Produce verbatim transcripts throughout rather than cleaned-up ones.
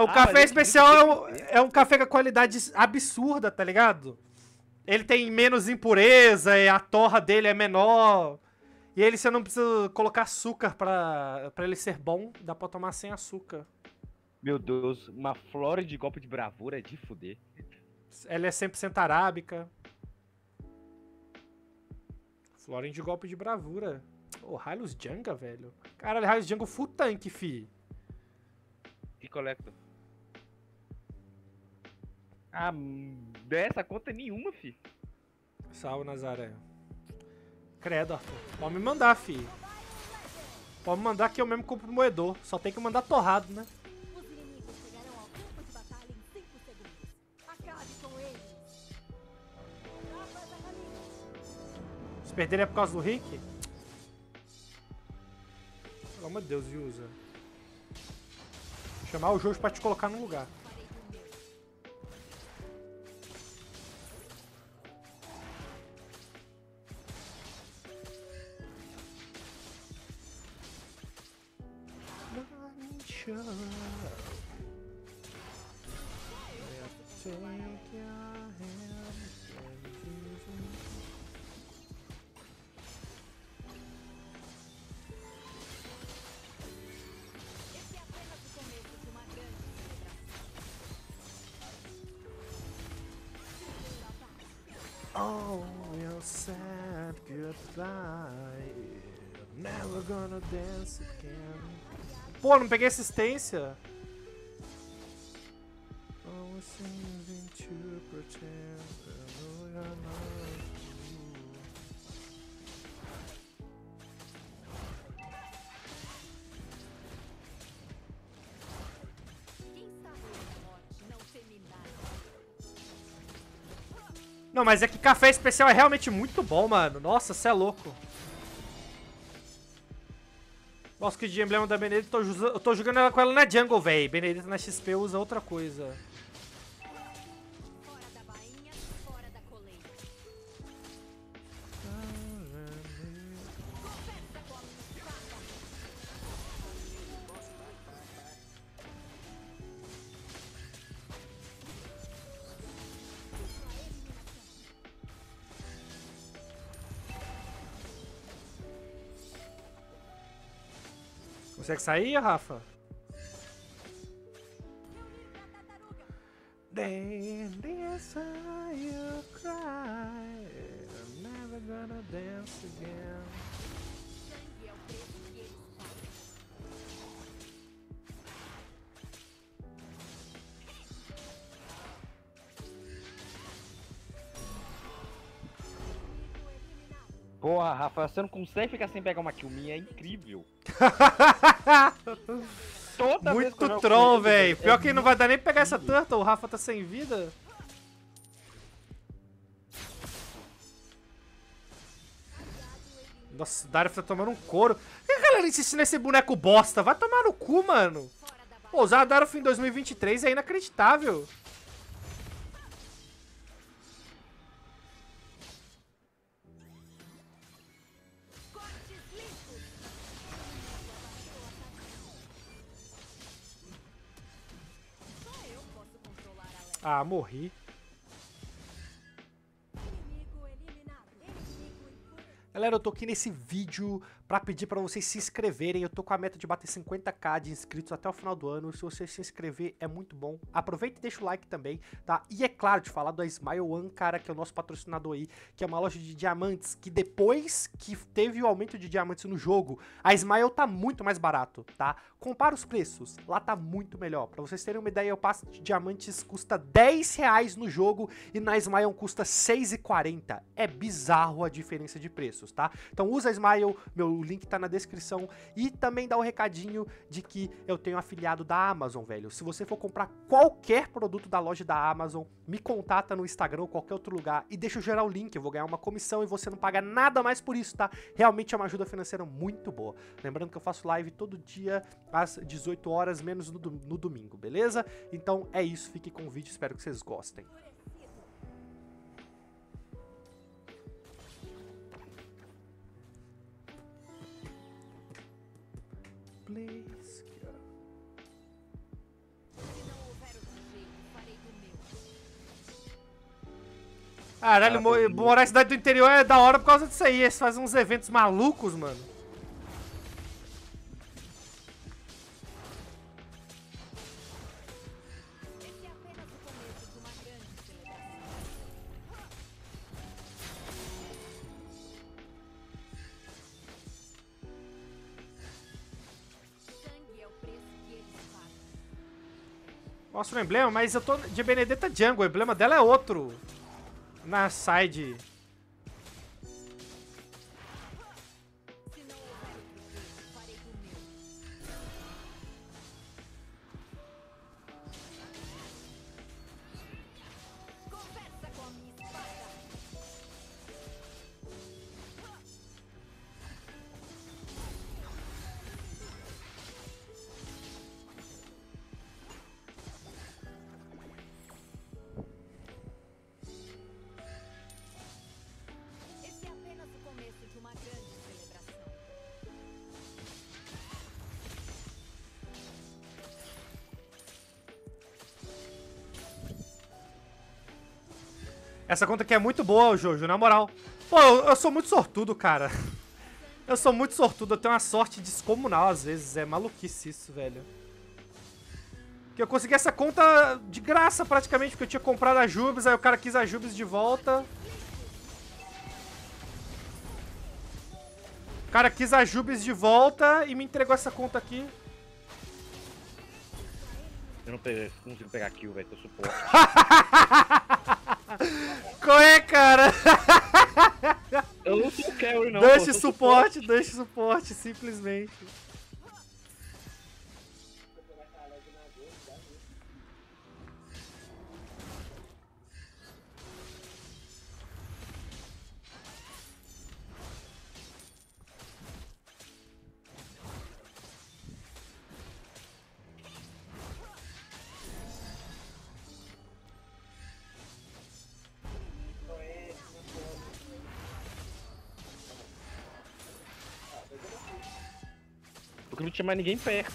Então, o ah, café especial é um, é um café com a qualidade absurda, tá ligado? Ele tem menos impureza, a torra dele é menor. E ele você não precisa colocar açúcar pra, pra ele ser bom. Dá pra tomar sem açúcar. Meu Deus, uma flor de copo de bravura é de fuder. Ela é cem por cento arábica. Flor de golpe de bravura. Ô, oh, Raios Django, velho. Caralho, Raios Django full tank, fi. E coleta. Ah, dessa conta nenhuma, fi. Salve, Nazaré. Credo, Arthur. Pode me mandar, fi. Pode me mandar que eu mesmo compro o moedor. Só tem que mandar torrado, né? Perder é por causa do Rick? Pelo amor de Deus, usa. Vou chamar o Jojo pra te colocar no lugar. Oh, you're sad, goodbye. Never gonna dance again. Pô, não peguei assistência. Não, mas é que café especial é realmente muito bom, mano. Nossa, cê é louco. Nossa, que de emblema da Benedetta, eu tô, jogando, eu tô jogando ela com ela na jungle, véi. Benedetta na X P usa outra coisa. Fora da bainha, fora da coleira. Consegue sair, Rafa? Porra, Rafa, você não consegue ficar sem pegar uma kill minha, é incrível. Toda muito troll, velho. Pior é que não vai dar nem pegar essa turtle, o Rafa tá sem vida. Nossa, o Dario tá tomando um couro. Por que a galera insiste nesse boneco bosta? Vai tomar no cu, mano. Pô, usar a Dario em dois mil e vinte e três é inacreditável. Ah, morri. Galera, eu tô aqui nesse vídeo pra pedir pra vocês se inscreverem. Eu tô com a meta de bater cinquenta k de inscritos até o final do ano. Se você se inscrever, é muito bom. Aproveita e deixa o like também, tá? E é claro, de falar da Smile One, cara, que é o nosso patrocinador aí, que é uma loja de diamantes, que depois que teve o aumento de diamantes no jogo, a Smile tá muito mais barato, tá? Compara os preços, lá tá muito melhor. Pra vocês terem uma ideia, o passe de diamantes custa dez reais no jogo e na Smile custa seis e quarenta. É bizarro a diferença de preços. Tá? Então usa a Smile, meu link tá na descrição, e também dá o um recadinho de que eu tenho afiliado da Amazon, velho. Se você for comprar qualquer produto da loja da Amazon, me contata no Instagram ou qualquer outro lugar e deixa eu gerar o link, eu vou ganhar uma comissão e você não paga nada mais por isso, tá? Realmente é uma ajuda financeira muito boa. Lembrando que eu faço live todo dia às dezoito horas, menos no, no domingo, beleza? Então é isso, fique com o vídeo, espero que vocês gostem. Please, girl. Caralho, ah, morar em cidade do interior é da hora por causa disso aí. Eles fazem uns eventos malucos, mano. Mostra o emblema, mas eu tô de Benedetta Django, o emblema dela é outro. Na side. Essa conta aqui é muito boa, Jojo, na moral. Pô, eu, eu sou muito sortudo, cara. Eu sou muito sortudo, eu tenho uma sorte descomunal às vezes. É maluquice isso, velho. Que eu consegui essa conta de graça praticamente, porque eu tinha comprado a Jubis, aí o cara quis a Jubis de volta. O cara quis a Jubis de volta e me entregou essa conta aqui. Eu não peguei, não consigo pegar kill, velho, tô suporte. Qual é, cara? Eu não sou carry, não. Deixe suporte, deixe suporte, simplesmente. Porque não tinha mais ninguém perto.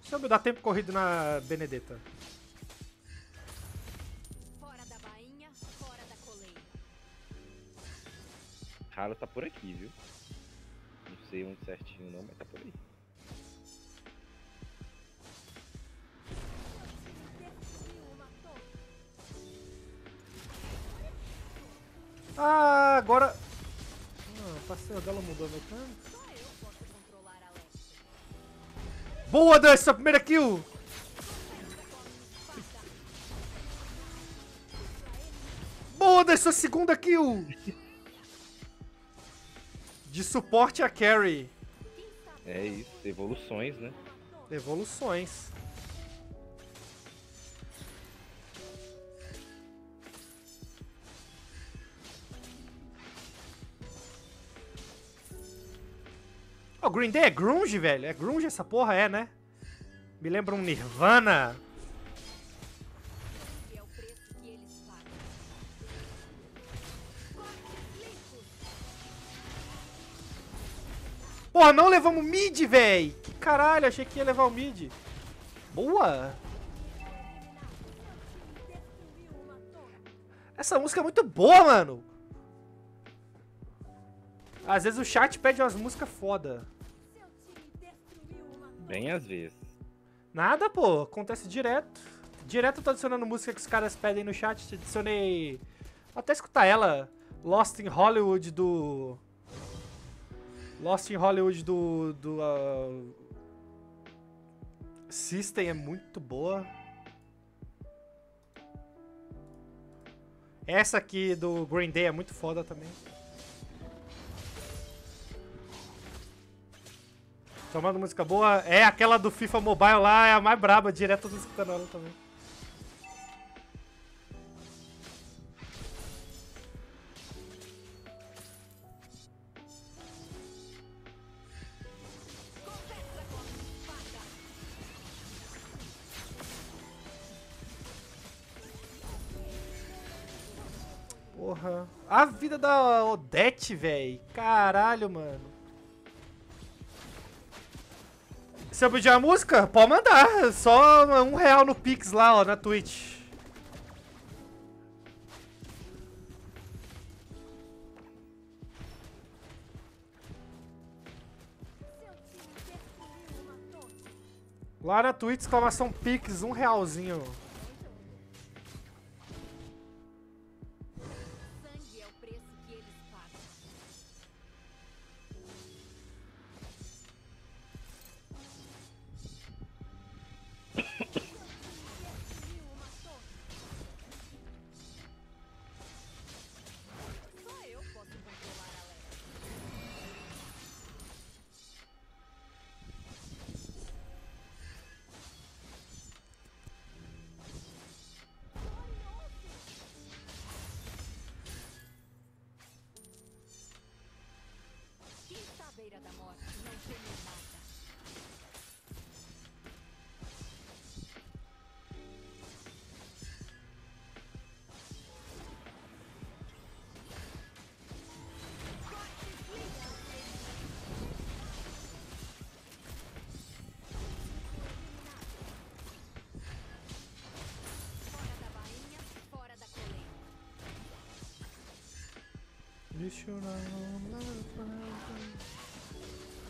Deixa eu dar tempo corrido na Benedetta. Fora da bainha, fora da coleira. Hylos tá por aqui, viu? Não sei onde certinho não, mas tá por aí. Ah, agora... Ah, o parceiro dela mudou meu plano. Boa, Dan, sua primeira kill! Boa, Dan, sua segunda kill! De suporte a carry. É isso, evoluções, né? Evoluções. O Green Day é grunge, velho? É grunge essa porra? É, né? Me lembra um Nirvana. Porra, não levamos mid, velho! Que caralho, achei que ia levar o mid. Boa! Essa música é muito boa, mano! Às vezes o chat pede umas músicas foda. Bem às vezes. Nada, pô. Acontece direto. Direto eu tô adicionando música que os caras pedem no chat. Adicionei... Vou até escutar ela. Lost in Hollywood do... Lost in Hollywood do... do uh... System é muito boa. Essa aqui do Green Day é muito foda também. Tomando música boa. É, aquela do FIFA Mobile lá é a mais braba, direto do canal também. Porra. A vida da Odete, velho. Caralho, mano. Você pediu a música? Pode mandar. Só um real no Pix lá, ó, na Twitch. Lá na Twitch, exclamação Pix, um realzinho.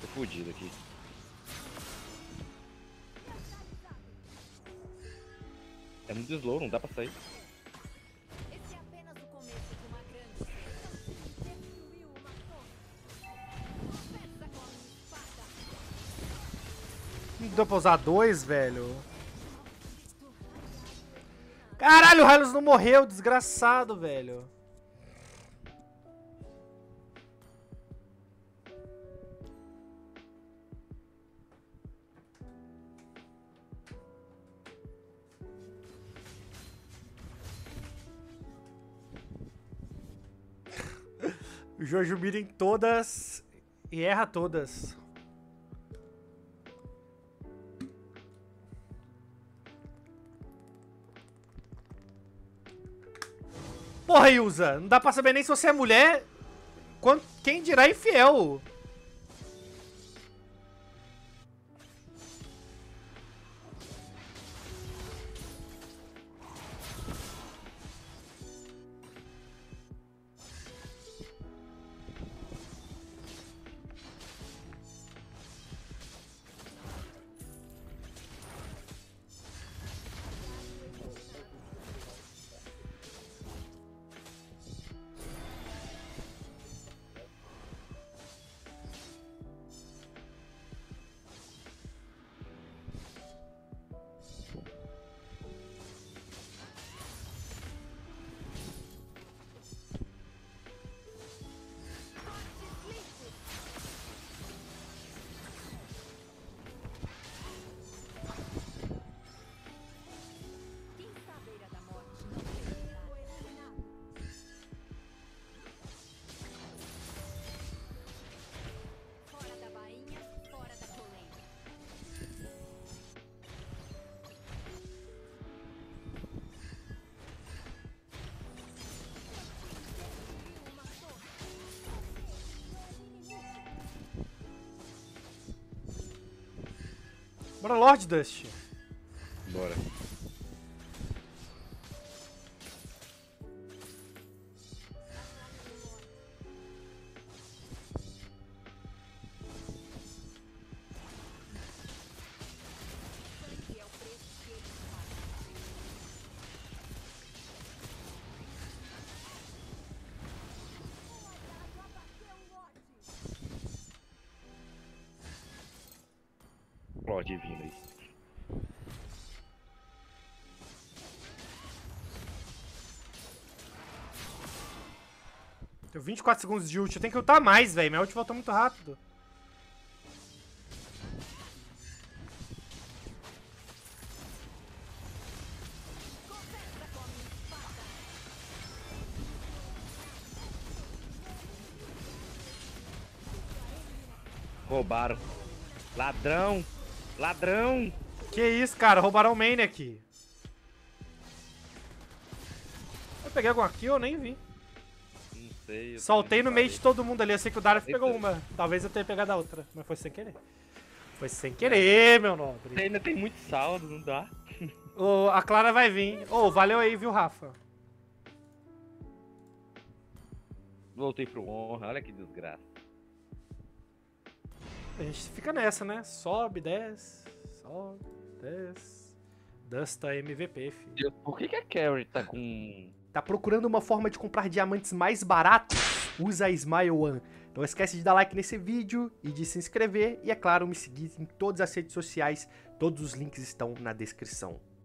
Tô fudido aqui. É muito slow, não dá pra sair. Esse é apenas o começo de uma grande. Destruiu uma torre. Conversa com a espada. Não deu pra usar dois, velho. Caralho, o Hylos não morreu, desgraçado, velho. Jorge mira em todas e erra todas. Porra, Ilza, não dá pra saber nem se você é mulher, quando, quem dirá infiel. Bora, Lord Dust. Bora. Divino aí. Tenho vinte e quatro segundos de ult. Eu tenho que ultar mais, velho. Minha ult voltou muito rápido. Roubaram. Ladrão. Ladrão! Que isso, cara? Roubaram o main aqui. Eu peguei alguma kill? Eu nem vi. Não sei. Soltei no meio de todo mundo ali. Eu sei que o Darth pegou uma. Talvez eu tenha pegado a outra, mas foi sem querer. Foi sem querer, meu nobre. Você ainda tem muito saldo, não dá. Oh, a Clara vai vir. Ô, oh, valeu aí, viu, Rafa? Voltei pro honra, olha que desgraça. A gente fica nessa, né? Sobe, desce, sobe, desce. Dusta M V P, filho. Deus, por que, que a Carrie tá com... Tá procurando uma forma de comprar diamantes mais baratos? Usa a Smile One. Não esquece de dar like nesse vídeo e de se inscrever. E, é claro, me seguir em todas as redes sociais. Todos os links estão na descrição.